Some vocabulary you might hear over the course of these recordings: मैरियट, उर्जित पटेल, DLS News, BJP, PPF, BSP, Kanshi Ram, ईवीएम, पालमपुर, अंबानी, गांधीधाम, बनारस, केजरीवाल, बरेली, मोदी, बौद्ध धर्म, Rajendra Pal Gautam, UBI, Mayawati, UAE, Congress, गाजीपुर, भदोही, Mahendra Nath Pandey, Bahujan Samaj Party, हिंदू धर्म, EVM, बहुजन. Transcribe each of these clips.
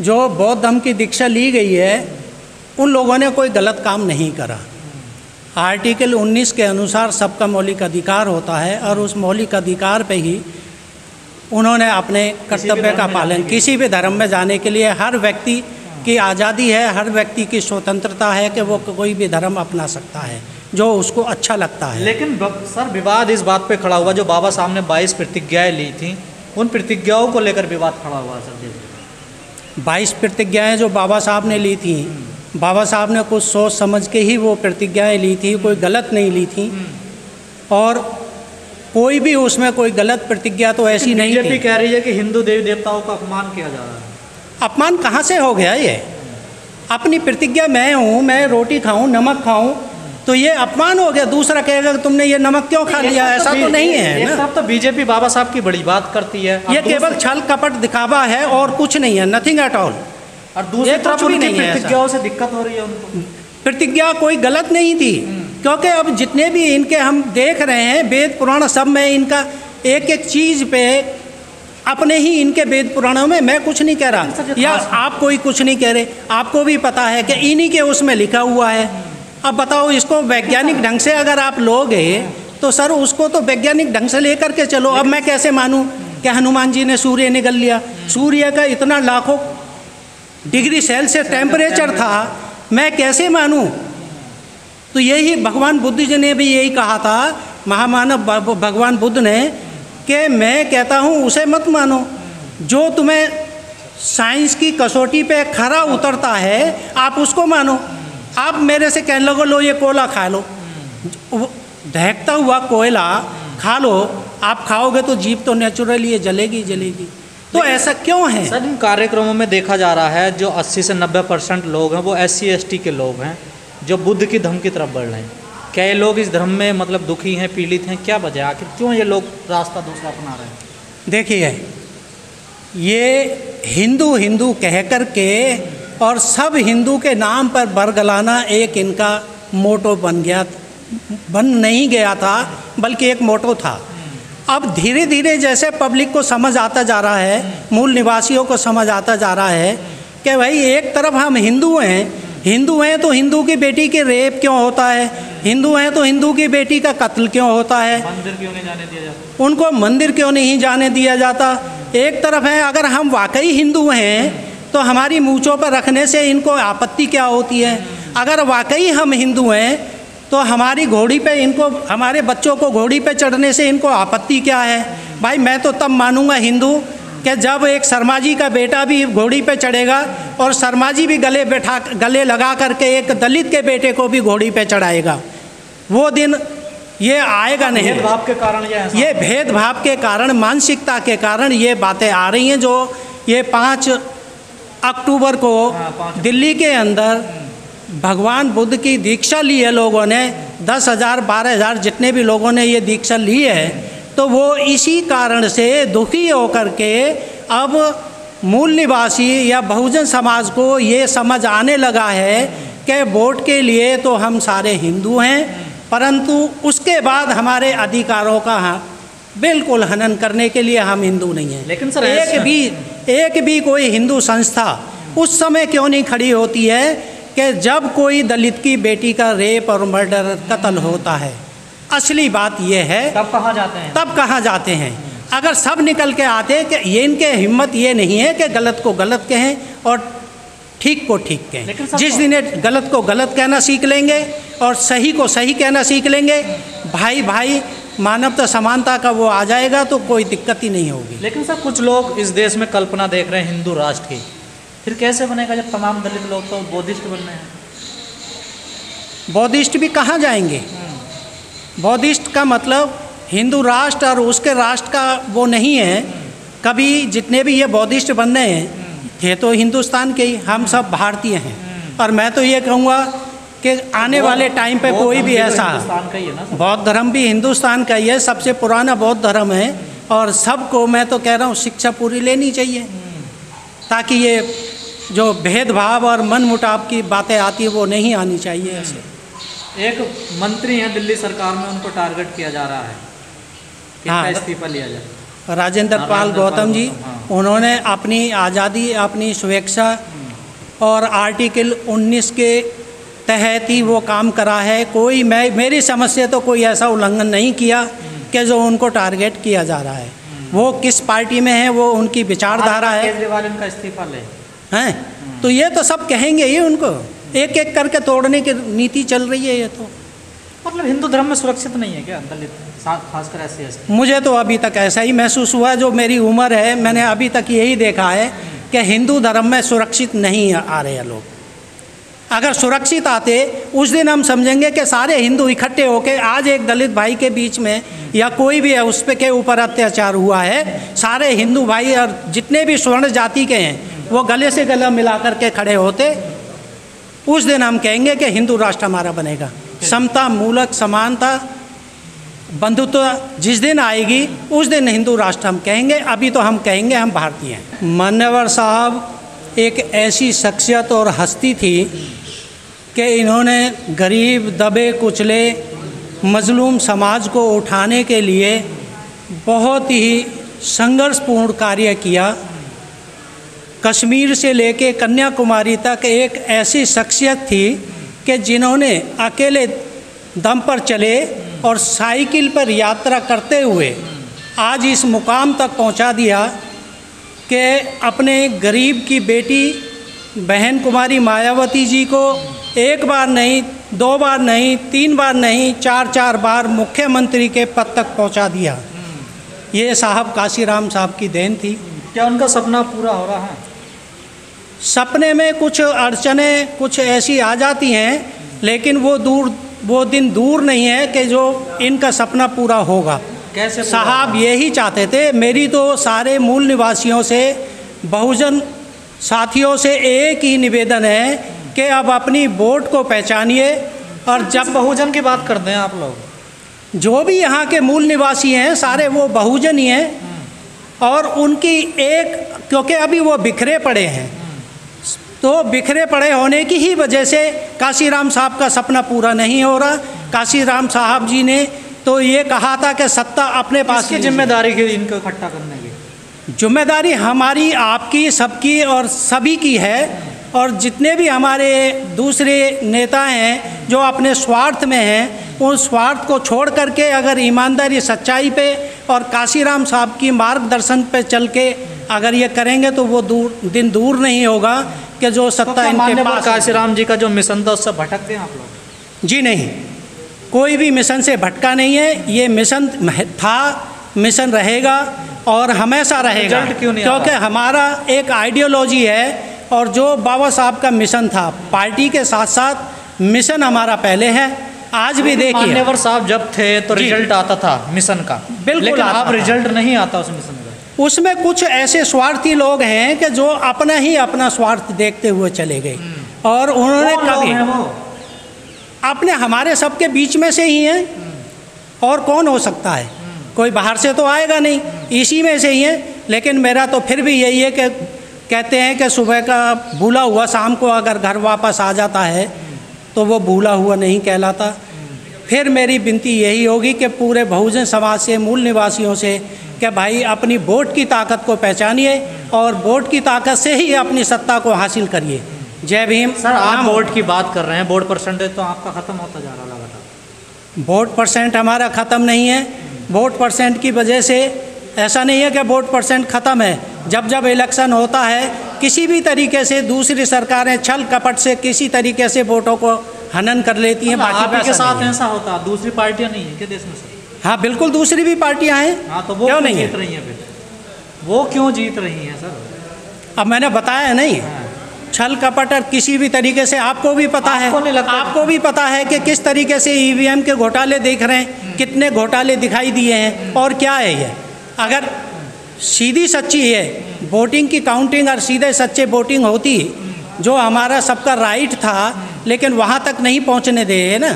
जो बौद्ध धर्म की दीक्षा ली गई है उन लोगों ने कोई गलत काम नहीं करा। आर्टिकल 19 के अनुसार सबका मौलिक अधिकार होता है और उस मौलिक अधिकार पे ही उन्होंने अपने कर्तव्य का पालन, किसी भी धर्म में जाने के लिए हर व्यक्ति की आज़ादी है, हर व्यक्ति की स्वतंत्रता है कि वो कोई भी धर्म अपना सकता है जो उसको अच्छा लगता है। लेकिन सर विवाद इस बात पे खड़ा हुआ, जो बाबा साहब ने 22 प्रतिज्ञाएँ ली थी उन प्रतिज्ञाओं को लेकर विवाद खड़ा हुआ। सर 22 प्रतिज्ञाएँ जो बाबा साहब ने ली थी, बाबा साहब ने कुछ सोच समझ के ही वो प्रतिज्ञाएँ ली थी, कोई गलत नहीं ली थी और कोई भी उसमें कोई गलत प्रतिज्ञा तो ऐसी नहीं। बीजेपी कह रही है कि हिंदू देवी देवताओं का अपमान किया जा रहा है। अपमान कहाँ से हो गया? ये अपनी प्रतिज्ञा मैं हूँ, मैं रोटी खाऊं, नमक खाऊं, तो ये अपमान हो गया। दूसरा कहेगा तुमने ये नमक क्यों खा लिया, ऐसा तो नहीं है ना। सब तो बीजेपी बाबा साहब की बड़ी बात करती है, ये केवल छल कपट दिखावा है और कुछ नहीं है, नथिंग एट ऑल। और दूसरी तरफ उनकी प्रतिज्ञाओं से दिक्कत हो रही है उनको। प्रतिज्ञा कोई गलत नहीं थी क्योंकि अब जितने भी इनके हम देख रहे हैं वेद पुराण सब में इनका एक एक चीज़ पे अपने ही इनके वेद पुराणों में, मैं कुछ नहीं कह रहा या आप कोई कुछ नहीं कह रहे, आपको भी पता है कि इन्हीं के उसमें लिखा हुआ है। अब बताओ इसको वैज्ञानिक ढंग से अगर आप लोगे तो सर उसको तो वैज्ञानिक ढंग से लेकर के चलो। अब मैं कैसे मानूं कि हनुमान जी ने सूर्य निगल लिया? सूर्य का इतना लाखों डिग्री सेल्सियस टेम्परेचर था, मैं कैसे मानूं? तो यही भगवान बुद्ध जी ने भी यही कहा था, महामानव भगवान बुद्ध ने, कि मैं कहता हूँ उसे मत मानो जो तुम्हें साइंस की कसौटी पे खरा उतरता है, आप उसको मानो। आप मेरे से कहने लगो लो ये कोयला खा लो, ढहकता हुआ कोयला खा लो, आप खाओगे तो जीभ तो नेचुरली ये जलेगी जलेगी। तो ऐसा क्यों है सर? इन कार्यक्रमों में देखा जा रहा है जो 80 से 90% लोग हैं वो SC ST के लोग हैं जो बुद्ध की धर्म की तरफ बढ़ रहे हैं। क्या ये लोग इस धर्म में मतलब दुखी हैं, पीड़ित हैं, क्या वजह, आखिर क्यों ये लोग रास्ता दूसरा अपना रहे हैं? देखिए ये हिंदू हिंदू कह कर के और सब हिंदू के नाम पर बरगलाना एक इनका मोटो बन गया, बन नहीं गया था बल्कि एक मोटो था। अब धीरे धीरे जैसे पब्लिक को समझ आता जा रहा है, मूल निवासियों को समझ आता जा रहा है कि भाई एक तरफ हम हिंदू हैं, हिंदू हैं तो हिंदू की बेटी के रेप क्यों होता है, हिंदू हैं तो हिंदू की बेटी का कत्ल क्यों होता है, मंदिर क्यों नहीं जाने दिया जाता, उनको मंदिर क्यों नहीं जाने दिया जाता। एक तरफ है अगर हम वाकई हिंदू हैं तो हमारी मूँछों पर रखने से इनको आपत्ति क्या होती है, अगर वाकई हम हिंदू हैं तो हमारी घोड़ी पे इनको, हमारे बच्चों को घोड़ी पे चढ़ने से इनको आपत्ति क्या है। भाई मैं तो तब मानूंगा हिंदू कि जब एक शर्मा जी का बेटा भी घोड़ी पे चढ़ेगा और शर्मा जी भी गले लगा करके एक दलित के बेटे को भी घोड़ी पे चढ़ाएगा। वो दिन ये आएगा नहीं। भेदभाव के कारण ये भेदभाव के कारण, मानसिकता के कारण ये बातें आ रही हैं। जो ये 5 अक्टूबर को दिल्ली के अंदर भगवान बुद्ध की दीक्षा ली है लोगों ने, 10,000 12,000 जितने भी लोगों ने ये दीक्षा ली है, तो वो इसी कारण से दुखी होकर के अब मूल निवासी या बहुजन समाज को ये समझ आने लगा है कि वोट के लिए तो हम सारे हिंदू हैं परंतु उसके बाद हमारे अधिकारों का बिल्कुल हनन करने के लिए हम हिंदू नहीं हैं। लेकिन सर एक भी कोई हिंदू संस्था उस समय क्यों नहीं खड़ी होती है कि जब कोई दलित की बेटी का रेप और मर्डर कत्ल होता है? असली बात ये है तब कहाँ जाते हैं। अगर सब निकल के आते हैं कि ये इनके हिम्मत ये नहीं है कि गलत को गलत कहें और ठीक को ठीक कहें। जिस दिन गलत को गलत कहना सीख लेंगे और सही को सही कहना सीख लेंगे, भाई मानवता समानता का वो आ जाएगा तो कोई दिक्कत ही नहीं होगी। लेकिन सर कुछ लोग इस देश में कल्पना देख रहे हैं हिंदू राष्ट्र की, फिर कैसे बनेगा जब तमाम दलित लोग तो बौद्धिस्ट बन रहे हैं? बौद्धिस्ट भी कहाँ जाएंगे? बौद्धिस्ट का मतलब हिंदू राष्ट्र और उसके राष्ट्र का वो नहीं है। कभी जितने भी ये बौद्धिस्ट बन रहे हैं थे तो हिंदुस्तान के ही, हम सब भारतीय हैं। और मैं तो ये कहूँगा कि आने वाले टाइम पे कोई भी ऐसा, बौद्ध धर्म भी हिंदुस्तान का ही है, सबसे पुराना बौद्ध धर्म है और सबको मैं तो कह रहा हूँ शिक्षा पूरी लेनी चाहिए ताकि ये जो भेदभाव और मनमुटाव की बातें आती है वो नहीं आनी चाहिए। ऐसे एक मंत्री हैं दिल्ली सरकार में, उनको टारगेट किया जा रहा है, इस्तीफा लिया जाए, राजेंद्र पाल गौतम जी। उन्होंने अपनी आज़ादी, अपनी स्वेच्छा और आर्टिकल 19 के तहत ही वो काम करा है। कोई मेरी समझ से तो कोई ऐसा उल्लंघन नहीं किया कि जो उनको टारगेट किया जा रहा है। वो किस पार्टी में है, वो उनकी विचारधारा है। केजरीवाल उनका इस्तीफा ले हैं तो ये तो सब कहेंगे ही, उनको एक एक करके तोड़ने की नीति चल रही है। ये तो मतलब हिंदू धर्म में सुरक्षित नहीं है क्या दलित, खासकर ऐसे? मुझे तो अभी तक ऐसा ही महसूस हुआ, जो मेरी उम्र है मैंने अभी तक यही देखा है कि हिंदू धर्म में सुरक्षित नहीं आ रहे हैं लोग। अगर सुरक्षित आते उस दिन हम समझेंगे कि सारे हिंदू इकट्ठे होके, आज एक दलित भाई के बीच में या कोई भी है उस पे के ऊपर अत्याचार हुआ है, सारे हिंदू भाई और जितने भी स्वर्ण जाति के हैं वो गले से गला मिला करके खड़े होते, उस दिन हम कहेंगे कि हिंदू राष्ट्र हमारा बनेगा। समता मूलक समानता बंधुत्व जिस दिन आएगी उस दिन हिंदू राष्ट्र हम कहेंगे। अभी तो हम कहेंगे हम भारतीय हैं। मान्यवर साहब एक ऐसी शख्सियत और हस्ती थी कि इन्होंने गरीब, दबे कुचले, मजलूम समाज को उठाने के लिए बहुत ही संघर्षपूर्ण कार्य किया। कश्मीर से लेके कन्याकुमारी तक एक ऐसी शख्सियत थी कि जिन्होंने अकेले दम पर चले और साइकिल पर यात्रा करते हुए आज इस मुकाम तक पहुंचा दिया कि अपने गरीब की बेटी बहन कुमारी मायावती जी को एक बार नहीं, दो बार नहीं, तीन बार नहीं, चार बार मुख्यमंत्री के पद तक पहुंचा दिया। ये साहब काशीराम साहब की देन थी। क्या उनका सपना पूरा हो रहा है? सपने में कुछ अड़चनें कुछ ऐसी आ जाती हैं, लेकिन वो दिन दूर नहीं है कि जो इनका सपना पूरा होगा। कैसे साहब यही चाहते थे। मेरी तो सारे मूल निवासियों से, बहुजन साथियों से एक ही निवेदन है कि अब अपनी वोट को पहचानिए। और जब बहुजन की बात करते हैं आप लोग, जो भी यहाँ के मूल निवासी हैं सारे वो बहुजन ही हैं। और उनकी एक, क्योंकि अभी वो बिखरे पड़े हैं, तो बिखरे पड़े होने की ही वजह से काशीराम साहब का सपना पूरा नहीं हो रहा। काशीराम साहब जी ने तो ये कहा था कि सत्ता अपने पास की जिम्मेदारी है, इनको इकट्ठा करने की जिम्मेदारी हमारी, आपकी, सबकी और सभी की है। और जितने भी हमारे दूसरे नेता हैं जो अपने स्वार्थ में हैं, उन स्वार्थ को छोड़ करके अगर ईमानदारी, सच्चाई पे और काशीराम साहब की मार्गदर्शन पे चल के अगर ये करेंगे तो वो दिन दूर नहीं होगा कि जो सत्ता इनके पास। काशीराम जी का जो मिशन था उससे भटक गए आप लोग? जी नहीं, कोई भी मिशन से भटका नहीं है। ये मिशन था, मिशन रहेगा और हमेशा रहेगा, क्योंकि हमारा एक आइडियोलॉजी है। और जो बाबा साहब का मिशन था, पार्टी के साथ साथ मिशन हमारा पहले है। आज भी देखिए मान्यवर साहब जब थे तो रिजल्ट आता था मिशन का, बिल्कुल, लेकिन आप रिजल्ट नहीं आता उस मिशन का। उसमें कुछ ऐसे स्वार्थी लोग हैं कि जो अपना ही अपना स्वार्थ देखते हुए चले गए। और उन्होंने कभी अपने, हमारे सबके बीच में से ही हैं, और कौन हो सकता है? कोई बाहर से तो आएगा नहीं, इसी में से ही है। लेकिन मेरा तो फिर भी यही है कि कहते हैं कि सुबह का भूला हुआ शाम को अगर घर वापस आ जाता है तो वो भूला हुआ नहीं कहलाता। फिर मेरी विनती यही होगी कि पूरे बहुजन समाज से, मूल निवासियों से, कि भाई अपनी वोट की ताकत को पहचानिए और वोट की ताकत से ही अपनी सत्ता को हासिल करिए। जय भीम। सर आप वोट की बात कर रहे हैं, वोट परसेंटेज तो आपका ख़त्म होता जा रहा है लगातार। वोट परसेंट हमारा ख़त्म नहीं है। वोट परसेंट की वजह से ऐसा नहीं है कि वोट परसेंट ख़त्म है। जब जब इलेक्शन होता है किसी भी तरीके से दूसरी सरकारें छल कपट से किसी तरीके से वोटों को हनन कर लेती हैं। बाकी के साथ ऐसा होता है, दूसरी पार्टियां नहीं है क्या देश में सर? हाँ बिल्कुल, दूसरी भी पार्टियां हैं। हाँ तो वो क्यों नहीं जीत रही हैं फिर? वो क्यों जीत रही हैं सर? अब मैंने बताया नहीं, छल कपट और किसी भी तरीके से, आपको भी पता है, आपको भी पता है कि किस तरीके से EVM के घोटाले दिख रहे हैं, कितने घोटाले दिखाई दिए हैं। और क्या है ये, अगर सीधी सच्ची है वोटिंग की काउंटिंग और सीधे सच्चे वोटिंग होती, जो हमारा सबका राइट था, लेकिन वहाँ तक नहीं पहुँचने दे है ना,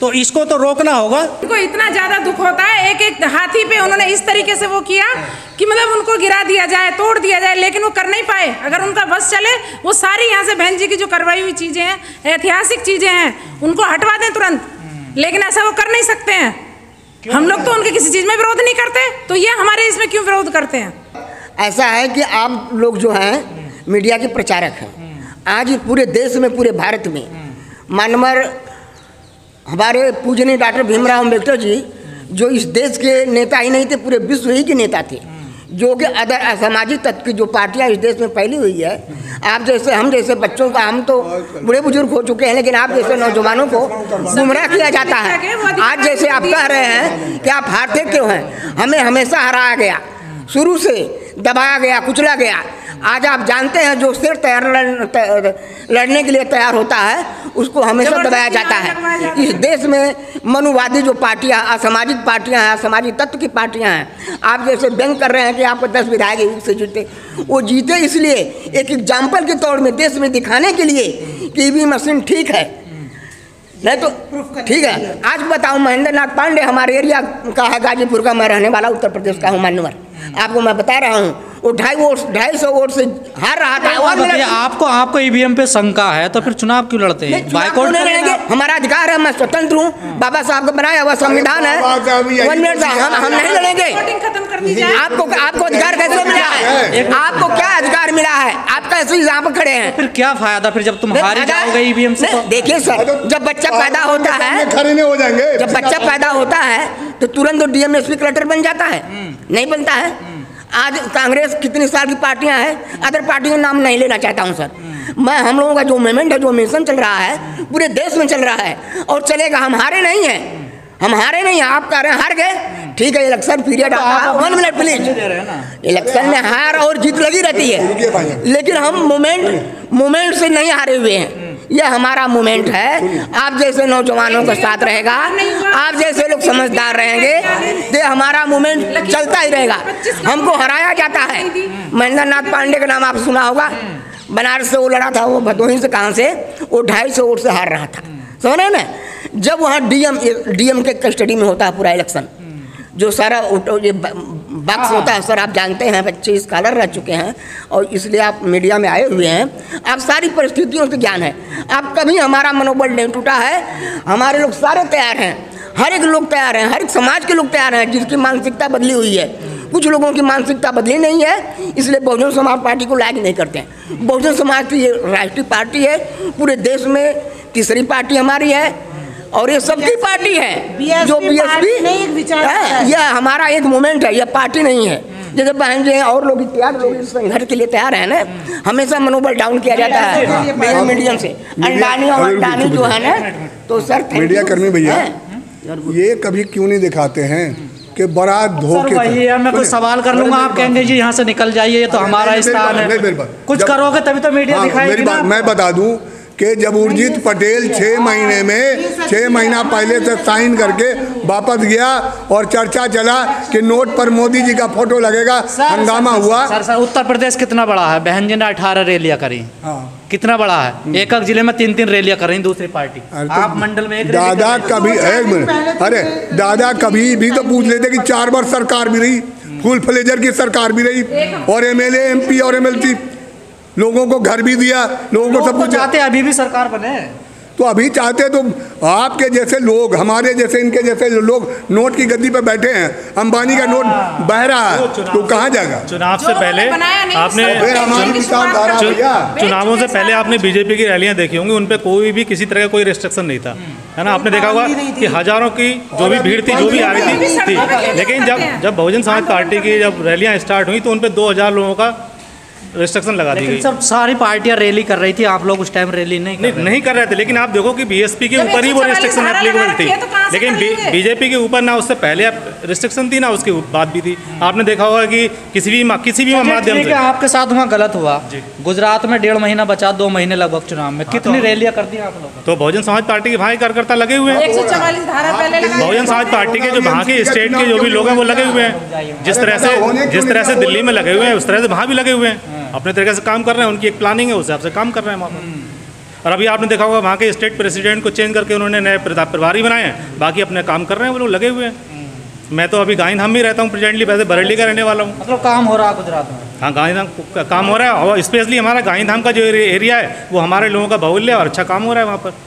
तो इसको तो रोकना होगा। उनको इतना ज़्यादा दुख होता है, एक एक हाथी पे उन्होंने इस तरीके से वो किया कि मतलब उनको गिरा दिया जाए, तोड़ दिया जाए, लेकिन वो कर नहीं पाए। अगर उनका बस चले वो सारी यहाँ से बहन जी की जो करवाई हुई चीज़ें हैं, ऐतिहासिक चीज़ें हैं, उनको हटवा दें तुरंत, लेकिन ऐसा वो कर नहीं सकते हैं। हम लोग तो उनके किसी चीज़ में विरोध नहीं करते, तो ये हमारे इसमें क्यों विरोध करते हैं? ऐसा है कि आप लोग जो हैं मीडिया के प्रचारक हैं। आज पूरे देश में, पूरे भारत में माननीय हमारे पूजनीय डॉक्टर भीमराव अम्बेडकर जी जो इस देश के नेता ही नहीं थे, पूरे विश्व ही के नेता थे, जो कि अदर असामाजिक तत्व की जो पार्टियां इस देश में फैली हुई है, आप जैसे, हम जैसे बच्चों का, हम तो बूढ़े बुजुर्ग हो चुके हैं, लेकिन आप जैसे नौजवानों को गुमराह किया जाता है। आज जैसे आप कह रहे हैं कि आप हारते क्यों हैं, हमें हमेशा हराया गया, शुरू से दबाया गया, कुचला गया। आज आप जानते हैं जो सिर तैयार लड़ने के लिए तैयार होता है उसको हमेशा दबाया जाता है। इस देश में मनुवादी जो पार्टियां, असामाजिक पार्टियां हैं, असामाजिक तत्व की पार्टियां हैं, आप जैसे व्यंग कर रहे हैं कि आपको 10 विधायक एक से जीते, वो जीते इसलिए एक एग्जाम्पल के तौर में देश में दिखाने के लिए कि ईवी मशीन ठीक है, नहीं तो ठीक है। आज बताओ, महेंद्र नाथ पांडे हमारे एरिया का है, गाजीपुर का मैं रहने वाला, उत्तर प्रदेश का हूँ, मान्यवर आपको मैं बता रहा हूँ, वो 250 वोट से हार रहा था। और आपको आपको ईवीएम पे शंका है तो फिर चुनाव क्यों लड़ते हैं? बायकॉट नहीं लड़ेंगे, हमारा अधिकार है, मैं स्वतंत्र हूँ, बाबा साहब का बनाया हुआ संविधान है, हम नहीं लड़ेंगे। आपको अधिकार कैसे मिला है, आपको क्या अधिकार मिला है, आप कैसे यहाँ पर खड़े हैं? फिर क्या फायदा फिर जब तुम हार जाओगे ईवीएम से? देखिए सर, जब बच्चा पैदा होता है, जब बच्चा पैदा होता है तो तुरंत डीएमएसपी कलेक्टर बन जाता है, नहीं बनता है। आज कांग्रेस कितनी साल की पार्टियां हैं, अदर पार्टियों का नाम नहीं लेना चाहता हूं सर मैं। हम लोगों का जो मूवमेंट है, जो मिशन चल रहा है, पूरे देश में चल रहा है और चलेगा। हम हारे नहीं हैं, हम हारे नहीं हैं। आप कह रहे हैं हार गए, ठीक है, इलेक्शन पीरियड आता, 1 मिनट प्लीज। इलेक्शन में हार और जीत लगी रहती है, लेकिन हम मूवमेंट से नहीं हारे हुए हैं। यह हमारा मूवमेंट है, आप जैसे नौजवानों का साथ रहेगा, आप जैसे लोग समझदार रहेंगे, ये हमारा मूवमेंट चलता ही रहेगा। हमको हराया जाता है। महेंद्र नाथ पांडे का नाम आप सुना होगा, बनारस से वो लड़ा था, वो भदोही से कहाँ से, वो 250 वोट से हार रहा था, समझ रहे ना। जब वहाँ डीएम के कस्टडी में होता है पूरा इलेक्शन, जो सारा ये बक्स होता है सर, आप जानते हैं, बच्चे स्कॉलर रह चुके हैं और इसलिए आप मीडिया में आए हुए हैं, आप सारी परिस्थितियों से ज्ञान है, आप कभी हमारा मनोबल नहीं टूटा है। हमारे लोग सारे तैयार हैं, हर एक लोग तैयार हैं, हर एक समाज के लोग तैयार हैं, जिसकी मानसिकता बदली हुई है। कुछ लोगों की मानसिकता बदली नहीं है, इसलिए बहुजन समाज पार्टी को लाइक नहीं करते हैं। बहुजन समाज की ये राष्ट्रीय पार्टी है, पूरे देश में 3री पार्टी हमारी है और ये सबकी पार्टी है। जो बीएसपी है, यह हमारा एक मूवमेंट है, यह पार्टी नहीं है। जैसे बहन जी हैं और लोग इत्यादि लोग इस संघर्ष के लिए तैयार हैं ना। हमेशा मनोबल डाउन किया जाता है मेरे मीडियम से, अंडानी जो है ना। तो सर मीडिया कर्मी भैया ये कभी क्यों नहीं दिखाते हैं कि बड़ा धोखे? भैया मैं कुछ सवाल कर लूँगा, आप कहेंगे जी यहाँ से निकल जाइए, तो हमारा स्थान है, कुछ करोगे तभी तो मीडिया दिखाएगी। मैं बता दूँ कि जब उर्जित पटेल 6 महीना पहले तक साइन करके वापस गया और चर्चा चला कि नोट पर मोदी जी का फोटो लगेगा, हंगामा हुआ। सर उत्तर प्रदेश कितना बड़ा है, बहन जी ने 18 रैलियाँ करी, कितना बड़ा है, एक जिले में 3-3 रैलियाँ कर रही दूसरी पार्टी, आप मंडल में एक। दादा कभी एक मिनट, अरे दादा कभी भी तो पूछ लेते कि 4 बार सरकार भी रही, फुल फ्लेजर की सरकार भी रही, और MLA MP और MLC लोगों को घर भी दिया, लोगों को सब कुछ। चाहते अभी भी सरकार बने तो अभी चाहते तो आपके जैसे लोग, हमारे जैसे, इनके जैसे लोग नोट की गद्दी पर बैठे हैं। अंबानी का नोट बह रहा है तो कहाँ जाएगा? चुनाव से पहले आपने, चुनावों से पहले आपने बीजेपी की रैलियां देखी होंगी, उन पर कोई भी किसी तरह का कोई रिस्ट्रिक्शन नहीं था, है ना। आपने देखा होगा कि हजारों की जो भी भीड़ थी, जो भी आ रही थी। लेकिन जब बहुजन समाज पार्टी की जब रैलियाँ स्टार्ट हुई तो उन पर 2000 लोगों का रिस्ट्रिक्शन लगा दी गई। सब सारी पार्टियां रैली कर रही थी, आप लोग उस टाइम रैली नहीं कर रहे थे। लेकिन आप देखो कि बीएसपी के ऊपर ही वो रिस्ट्रिक्शन एप्लीकेबल थी, लेकिन बीजेपी के ऊपर ना उससे पहले रिस्ट्रिक्शन थी ना उसके बाद भी थी। आपने देखा होगा कि किसी भी माध्यम से आपके साथ वहाँ गलत हुआ। गुजरात में 1.5 महीना बचा, 2 महीने लगभग चुनाव में, कितनी रैलियाँ कर दी आप लोग? तो बहुजन समाज पार्टी के भाई कार्यकर्ता लगे हुए हैं, बहुजन समाज पार्टी के जो वहाँ के स्टेट के जो भी लोग हैं वो लगे हुए हैं। जिस तरह से दिल्ली में लगे हुए हैं, उस तरह से वहाँ भी लगे हुए हैं, अपने तरीके से काम कर रहे हैं। उनकी एक प्लानिंग है, उस हिसाब से काम कर रहे हैं वहाँ पर। और अभी आपने देखा होगा वहाँ के स्टेट प्रेसिडेंट को चेंज करके उन्होंने नए प्रभारी बनाए हैं, बाकी अपने काम कर रहे हैं, वो लोग लगे हुए हैं। मैं तो अभी गांधीधाम में रहता हूँ प्रेजेंटली, वैसे बरेली का रहने वाला हूँ। मतलब काम हो रहा है गुजरात में? हाँ, गांधीधाम का काम हो रहा है और स्पेशली हमारा गांधीधाम का जो एरिया है वो हमारे लोगों का बाहुल्य है और अच्छा काम हो रहा है वहाँ पर।